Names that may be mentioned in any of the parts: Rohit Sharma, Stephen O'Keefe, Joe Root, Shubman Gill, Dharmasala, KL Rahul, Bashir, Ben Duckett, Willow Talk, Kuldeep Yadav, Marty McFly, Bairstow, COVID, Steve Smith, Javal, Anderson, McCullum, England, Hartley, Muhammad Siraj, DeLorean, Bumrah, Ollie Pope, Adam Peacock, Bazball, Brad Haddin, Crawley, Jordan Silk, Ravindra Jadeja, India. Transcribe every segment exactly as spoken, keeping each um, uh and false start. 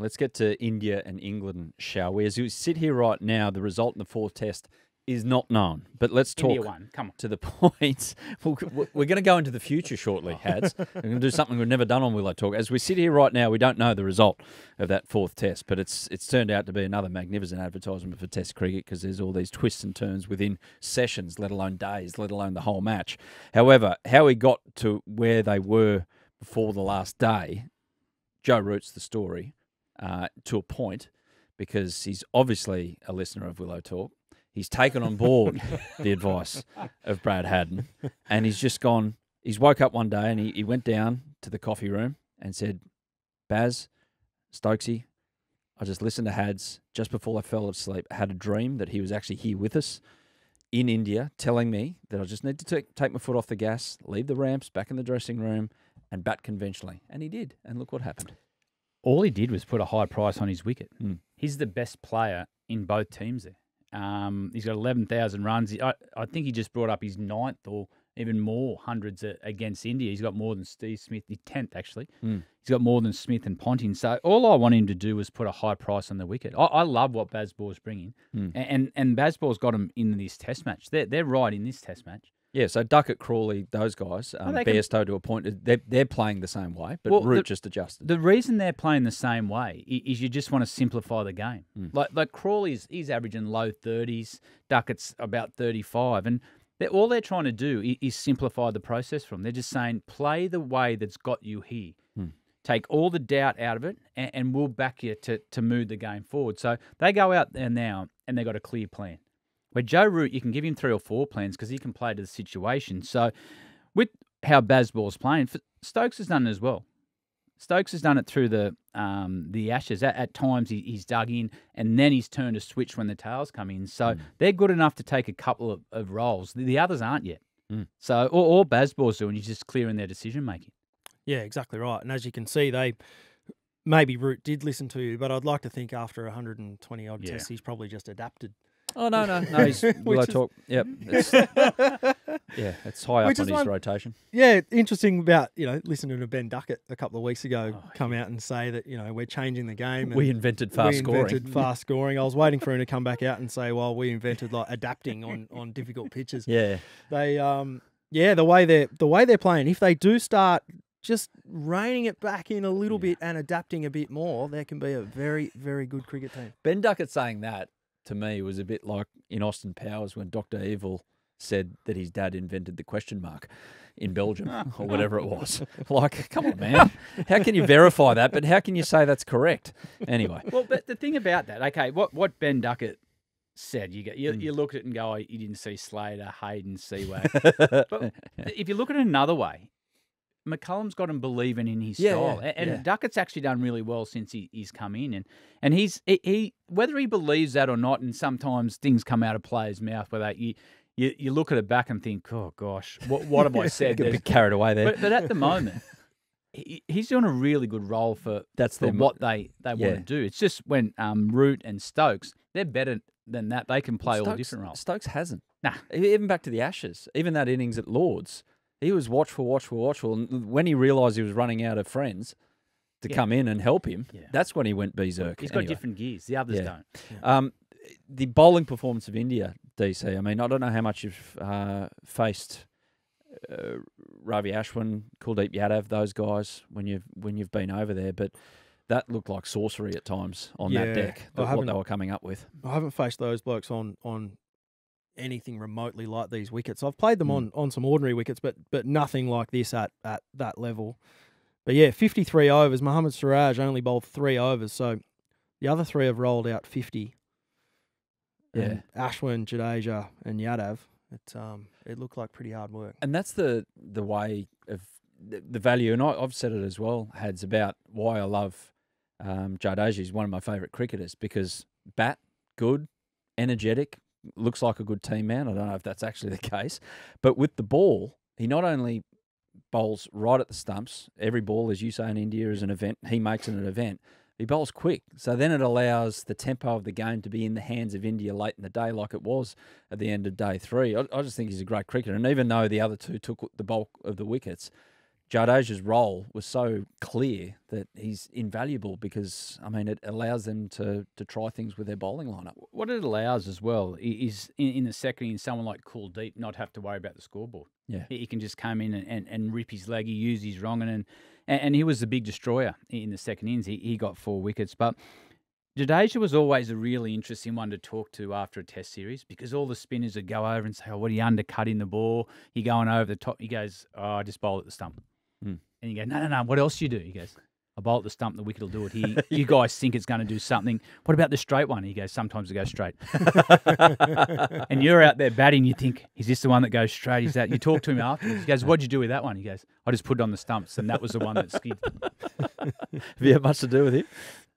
Let's get to India and England, shall we? As you sit here right now, the result in the fourth test is not known. But let's talk India won. Come on. To the point. We're going to go into the future shortly, Hads. We're going to do something we've never done on Willow Talk. As we sit here right now, we don't know the result of that fourth test, but it's it's turned out to be another magnificent advertisement for Test cricket because there's all these twists and turns within sessions, let alone days, let alone the whole match. However, how we got to where they were before the last day, Joe Root's the story. Uh, to a point, because he's obviously a listener of Willow Talk. He's taken on board the advice of Brad Haddin, and he's just gone, he's woke up one day and he, he went down to the coffee room and said, Baz, Stokesy, I just listened to Hads just before I fell asleep. I had a dream that he was actually here with us in India telling me that I just need to take, take my foot off the gas, leave the ramps, back in the dressing room, and bat conventionally. And he did, and look what happened. All he did was put a high price on his wicket. Mm. He's the best player in both teams there. Um, he's got eleven thousand runs. I, I think he just brought up his ninth or even more hundreds against India. He's got more than Steve Smith, the tenth actually. Mm. He's got more than Smith and Ponting. So all I want him to do was put a high price on the wicket. I, I love what Bazball's bringing. Mm. And, and and Bazball's got him in this test match. They're, they're right in this test match. Yeah, so Duckett, Crawley, those guys, um, oh, Bairstow to a point, they're, they're playing the same way, but well, Root the, just adjusted. The reason they're playing the same way is you just want to simplify the game. Mm. Like like Crawley's, he's averaging low thirties, Duckett's about thirty-five, and they're, all they're trying to do is, is simplify the process for them. They're just saying, play the way that's got you here. Mm. Take all the doubt out of it, and, and we'll back you to, to move the game forward. So they go out there now, and they've got a clear plan. Where Joe Root, you can give him three or four plans because he can play to the situation. So with how Bazball's playing, Stokes has done it as well. Stokes has done it through the um, the Ashes. At, at times he, he's dug in and then he's turned a switch when the tails come in. So mm. they're good enough to take a couple of, of rolls. The, the others aren't yet. Mm. So all, all Bazball's doing is just clearing their decision-making. Yeah, exactly right. And as you can see, they... maybe Root did listen to you, but I'd like to think after one hundred twenty-odd yeah. tests, he's probably just adapted. Oh, no, no, no, he's Willow Talk. Yep. It's, yeah, it's high up on his one, rotation. Yeah, interesting about, you know, listening to Ben Duckett a couple of weeks ago oh, come yeah. out and say that, you know, we're changing the game. And we invented fast we scoring. We invented fast scoring. I was waiting for him to come back out and say, well, we invented, like, adapting on, on difficult pitches. Yeah. They, um, yeah, the way they're, the way they're playing, if they do start just reining it back in a little yeah. bit and adapting a bit more, there can be a very, very good cricket team. Ben Duckett saying that, to me, it was a bit like in Austin Powers when Doctor Evil said that his dad invented the question mark in Belgium or whatever it was. Like, come on, man. How can you verify that? But how can you say that's correct? Anyway. Well, but the thing about that, okay, what, what Ben Duckett said, you, go, you, mm. you look at it and go, oh, you didn't see Slater, Hayden, Seaway. But if you look at it another way, McCullum's got him believing in his yeah, style, yeah, and yeah. Duckett's actually done really well since he, he's come in, and and he's he, he whether he believes that or not, and sometimes things come out of players' mouth where they you you, you look at it back and think, oh gosh, what what have I said? Get a bit carried away there, but, but at the moment, he, he's doing a really good role for that's for what they they yeah. want to do. It's just when um, Root and Stokes, they're better than that. They can play Stokes, all different roles. Stokes hasn't. Nah, even back to the Ashes, even that innings at Lords. He was watchful, watchful, watchful. And when he realised he was running out of friends to yeah. come in and help him, yeah. that's when he went berserk. He's got anyway. different gears. The others yeah. don't. Yeah. Um, the bowling performance of India, D C, I mean, I don't know how much you've uh, faced uh, Ravi Ashwin, Kuldeep Yadav, those guys, when you've, when you've been over there, but that looked like sorcery at times on yeah. that deck, that what they were coming up with. I haven't faced those blokes on... on anything remotely like these wickets. I've played them mm. on, on some ordinary wickets, but but nothing like this at, at that level. But yeah, fifty-three overs. Muhammad Siraj only bowled three overs, so the other three have rolled out fifty. Yeah. And Ashwin, Jadeja and Yadav. It, um, it looked like pretty hard work. And that's the, the way of the, the value, and I, I've said it as well, Hads, about why I love um, Jadeja. He's one of my favourite cricketers because bat, good, energetic, looks like a good team man. I don't know if that's actually the case. But with the ball, he not only bowls right at the stumps, every ball, as you say, in India is an event. He makes it an event. He bowls quick. So then it allows the tempo of the game to be in the hands of India late in the day like it was at the end of day three. I, I just think he's a great cricketer. And even though the other two took the bulk of the wickets, Jadeja's role was so clear that he's invaluable because, I mean, it allows them to to try things with their bowling lineup. What it allows as well is in, in the second, in someone like Kuldeep not have to worry about the scoreboard. Yeah, he can just come in and, and, and rip his leggy, use his wrong, and, and and he was the big destroyer in the second innings. He he got four wickets, but Jadeja was always a really interesting one to talk to after a test series because all the spinners would go over and say, oh, what are you undercutting the ball? You're going over the top. He goes, oh, I just bowl at the stump. Mm. And you go, no, no, no, what else do you do? He goes, I bowl at the stump, the wicket will do it. He, you guys think it's going to do something. What about the straight one? He goes, sometimes it goes straight. And you're out there batting, you think, is this the one that goes straight? Is that? You talk to him afterwards. He goes, what'd you do with that one? He goes, I just put it on the stumps, and that was the one that skid. Have you had much to do with him?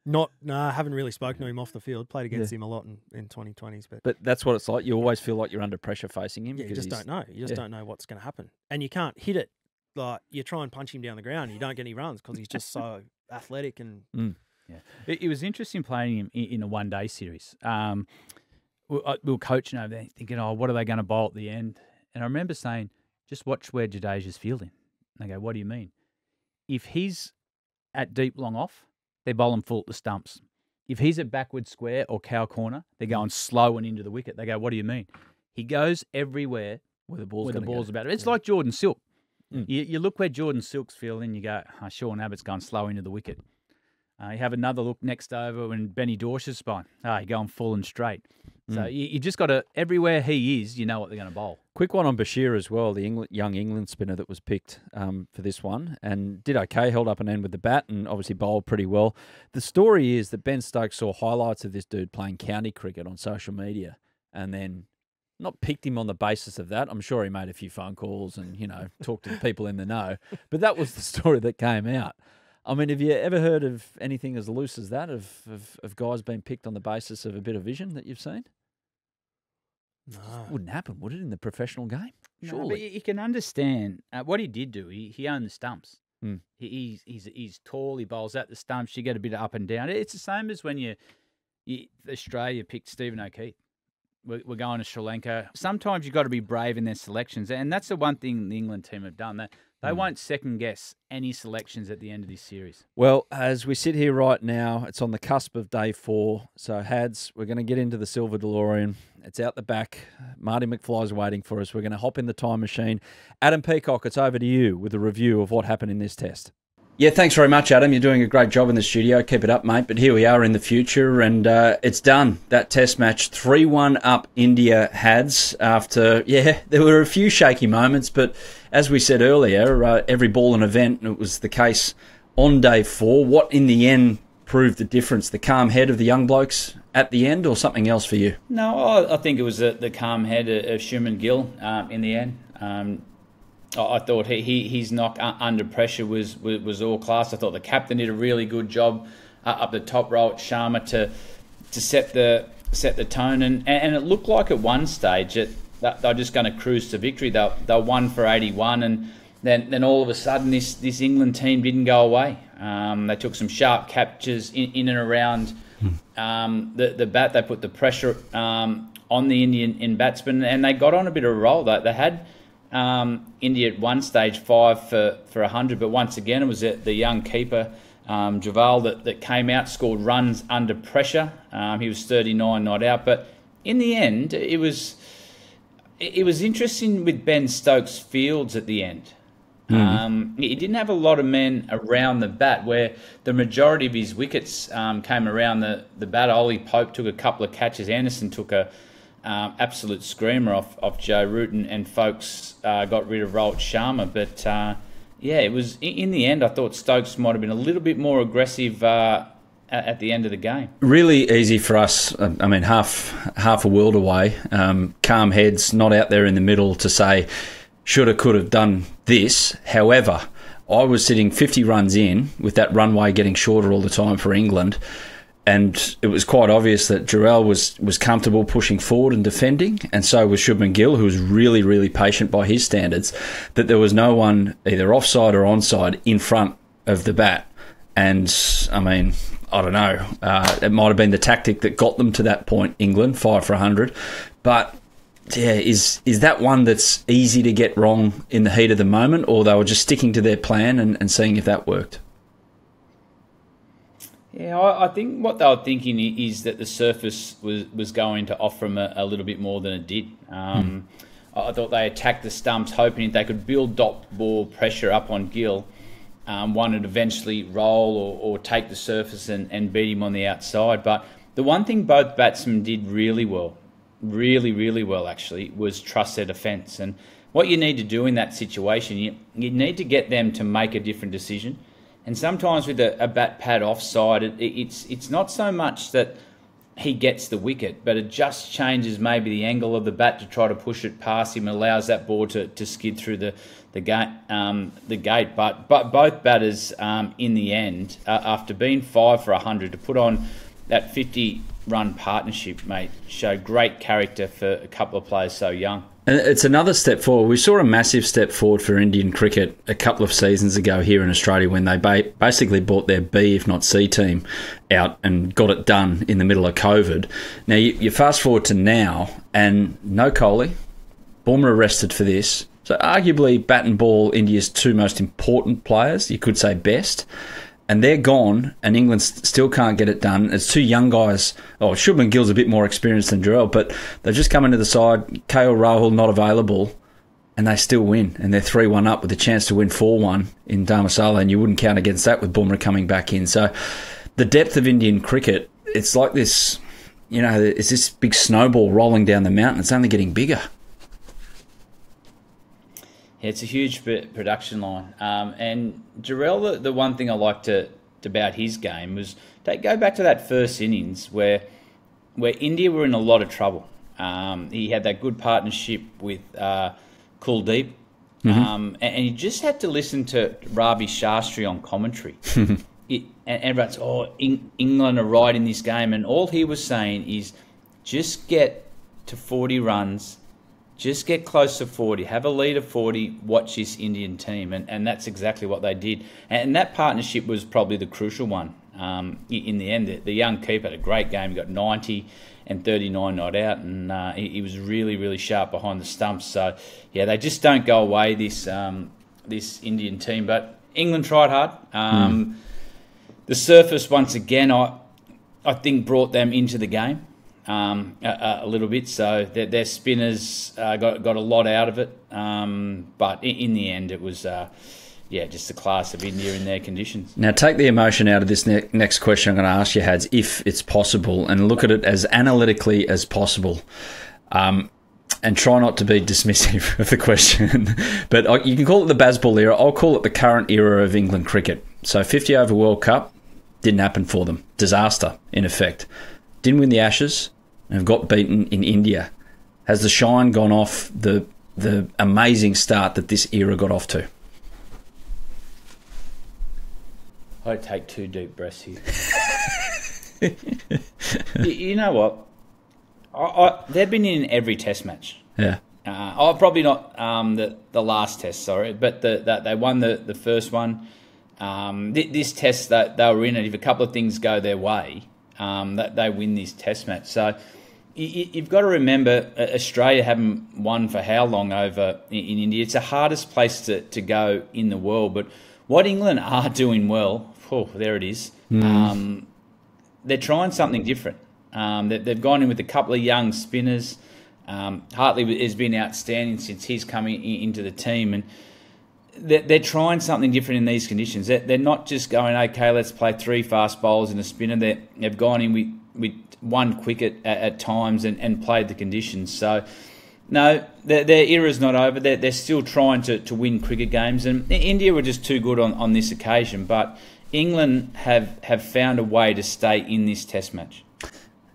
Not, no, I haven't really spoken to him off the field. Played against yeah. him a lot in, in twenty twenties. But but that's what it's like. You always feel like you're under pressure facing him. Yeah, you just don't know. You just yeah. don't know what's going to happen. And you can't hit it. Like, you try and punch him down the ground, and you don't get any runs because he's just so athletic. And mm. yeah. it, it was interesting playing him in, in a one-day series. Um, we, I, we were coaching over there thinking, oh, what are they going to bowl at the end? And I remember saying, just watch where Jadeja's fielding. And I go, what do you mean? If he's at deep long off, they're bowling full at the stumps. If he's at backward square or cow corner, they're going slow and into the wicket. They go, what do you mean? He goes everywhere where the ball's, where the ball's go. about. It's yeah. like Jordan Silk. Mm. You, you look where Jordan Silk's fielding, you go, oh, Sean Abbott's going slow into the wicket. Uh, you have another look next over when Benny Dorsch is behind. Ah, oh, you're going full and straight. Mm. So you, you just got to, everywhere he is, you know what they're going to bowl. Quick one on Bashir as well, the England, young England spinner that was picked um, for this one, and did okay, held up an end with the bat and obviously bowled pretty well. The story is that Ben Stokes saw highlights of this dude playing county cricket on social media and then not picked him on the basis of that. I'm sure he made a few phone calls and, you know, talked to the people in the know, but that was the story that came out. I mean, have you ever heard of anything as loose as that, of, of, of guys being picked on the basis of a bit of vision that you've seen? No. It wouldn't happen, would it, in the professional game? Surely. No, but you can understand uh, what he did do. He, he owned the stumps. Mm. He, he's, he's, he's tall. He bowls at the stumps. You get a bit of up and down. It's the same as when you, you Australia picked Stephen O'Keefe. We're, we're going to Sri Lanka. Sometimes you've got to be brave in their selections, and that's the one thing the England team have done. That They won't second-guess any selections at the end of this series. Well, as we sit here right now, it's on the cusp of day four. So, Hads, we're going to get into the Silver DeLorean. It's out the back. Marty McFly's waiting for us. We're going to hop in the time machine. Adam Peacock, it's over to you with a review of what happened in this test. Yeah, thanks very much, Adam. You're doing a great job in the studio. Keep it up, mate. But here we are in the future, and uh, it's done. That test match, three one up India, Hads, after, yeah, there were a few shaky moments. But as we said earlier, uh, every ball an event, and it was the case on day four. What, in the end, proved the difference? The calm head of the young blokes at the end, or something else for you? No, I think it was the, the calm head of Shubman Gill um, in the end. Um I thought he, he his knock under pressure was, was was all class. I thought the captain did a really good job uh, up the top row at Sharma to to set the set the tone, and and it looked like at one stage that they were just going to cruise to victory. They they won for eighty-one, and then then all of a sudden this this England team didn't go away. Um, they took some sharp captures in, in and around um, the the bat. They put the pressure um, on the Indian in batsmen, and they got on a bit of a roll. They they had. Um, India at one stage five for, for one hundred, but once again it was the young keeper, um, Javal, that, that came out, scored runs under pressure. Um, he was thirty-nine not out, but in the end it was it was interesting with Ben Stokes' fields at the end. Mm-hmm. um, he didn't have a lot of men around the bat, where the majority of his wickets um, came around the, the bat. Ollie Pope took a couple of catches, Anderson took a Um, absolute screamer off, off Joe Root, and, and folks uh, got rid of Rohit Sharma. But, uh, yeah, it was in, in the end I thought Stokes might have been a little bit more aggressive uh, at, at the end of the game. Really easy for us, I mean, half, half a world away, um, calm heads, not out there in the middle to say, shoulda, could have done this. However, I was sitting fifty runs in with that runway getting shorter all the time for England, and it was quite obvious that Jarrell was, was comfortable pushing forward and defending, and so was Shubman Gill, who was really, really patient by his standards, that there was no one either offside or onside in front of the bat. And, I mean, I don't know. Uh, it might have been the tactic that got them to that point, England, five for one hundred. But yeah, is is that one that's easy to get wrong in the heat of the moment, or they were just sticking to their plan and, and seeing if that worked? Yeah, I, I think what they were thinking is that the surface was, was going to offer them a, a little bit more than it did. Um, mm. I thought they attacked the stumps, hoping they could build dot ball pressure up on Gill. Um, one would eventually roll or, or take the surface and, and beat him on the outside. But the one thing both batsmen did really well, really, really well actually, was trust their defence. And what you need to do in that situation, you, you need to get them to make a different decision. And sometimes with a, a bat pad offside, it, it's it's not so much that he gets the wicket, but it just changes maybe the angle of the bat to try to push it past him, allows that ball to, to skid through the the gate. Um, the gate. But but both batters um, in the end, uh, after being five for a hundred, to put on that fifty-run partnership, mate, showed great character for a couple of players so young. And it's another step forward. We saw a massive step forward for Indian cricket a couple of seasons ago here in Australia when they ba basically brought their B, if not C, team out and got it done in the middle of COVID. Now, you, you fast forward to now, and no Kohli, Bumrah rested for this. So arguably, bat and ball, India's two most important players, you could say best, and they're gone, and England still can't get it done. It's two young guys. Oh, Shubman Gill's a bit more experienced than Javal, but they've just come into the side. K L Rahul not available, and they still win. And they're three one up with a chance to win four one in Dharmasala, and you wouldn't count against that with Bumrah coming back in. So the depth of Indian cricket, it's like this, you know, it's this big snowball rolling down the mountain. It's only getting bigger. It's a huge production line. Um, and Javal, the, the one thing I liked to, about his game was they go back to that first innings where where India were in a lot of trouble. Um, he had that good partnership with uh, Kuldeep. Mm-hmm. um, and, and you just had to listen to Ravi Shastri on commentary. it, and everyone's, oh, Eng England are right in this game. And all he was saying is just get to forty runs. Just get close to forty, have a lead of forty, watch this Indian team. And, and that's exactly what they did. And that partnership was probably the crucial one. Um, in the end, the, the young keeper had a great game. He got ninety and thirty-nine not out. And uh, he, he was really, really sharp behind the stumps. So, yeah, they just don't go away, this, um, this Indian team. But England tried hard. Um, mm. The surface, once again, I, I think brought them into the game. Um, a, a little bit, so their, their spinners uh, got got a lot out of it, um, but in, in the end, it was uh, yeah, just the class of India in their conditions. Now, take the emotion out of this ne next question I'm going to ask you, Hads, if it's possible, and look at it as analytically as possible, um, and try not to be dismissive of the question. But I, you can call it the Bazball era. I'll call it the current era of England cricket. So, fifty over World Cup didn't happen for them. Disaster, in effect. Didn't win the Ashes and have got beaten in India. Has the shine gone off the the amazing start that this era got off to? I take two deep breaths here. you, you know what? I, I, they've been in every Test match. Yeah. Uh, oh, probably not um, the the last Test, sorry, but the, the they won the the first one. Um, th this Test that they were in, it, if a couple of things go their way, Um, that they win this Test match. So you, you've got to remember, Australia haven't won for how long over in India. It's the hardest place to, to go in the world. But what England are doing well, oh, there it is. Mm. Um, they're trying something different. Um, they, they've gone in with a couple of young spinners. Um, Hartley has been outstanding since he's coming in, into the team, and they're trying something different in these conditions. They're not just going, okay, let's play three fast bowlers and a spinner. They're, they've gone in with, with one wicket at, at times and, and played the conditions. So, no, their, their era's not over. They're, they're still trying to, to win cricket games. And India were just too good on, on this occasion. But England have, have found a way to stay in this Test match.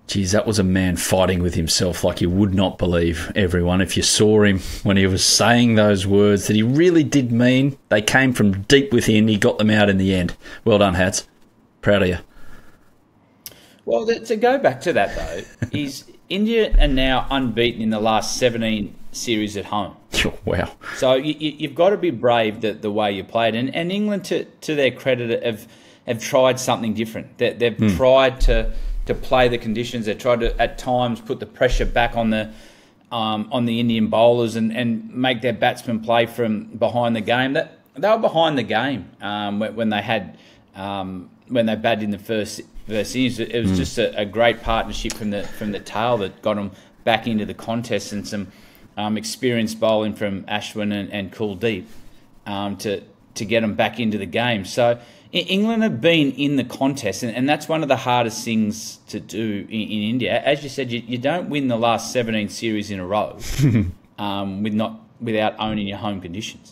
Geez, that was a man fighting with himself like you would not believe, everyone. If you saw him when he was saying those words that he really did mean, they came from deep within. He got them out in the end. Well done, Hads. Proud of you. Well, to go back to that, though, is India are now unbeaten in the last seventeen series at home. Oh, wow. So you, you've got to be brave the, the way you played. And, and England, to, to their credit, have, have tried something different. They, they've mm. tried to... to play the conditions. They tried to, at times, put the pressure back on the um, on the Indian bowlers and, and make their batsmen play from behind the game. That they were behind the game um, when, when they had um, when they batted in the first first innings. It was mm. just a, a great partnership from the from the tail that got them back into the contest, and some um, experienced bowling from Ashwin and, and Kuldeep um, to to get them back into the game. So England have been in the contest, and, and that's one of the hardest things to do in, in India. As you said, you, you don't win the last seventeen series in a row um, with not without owning your home conditions.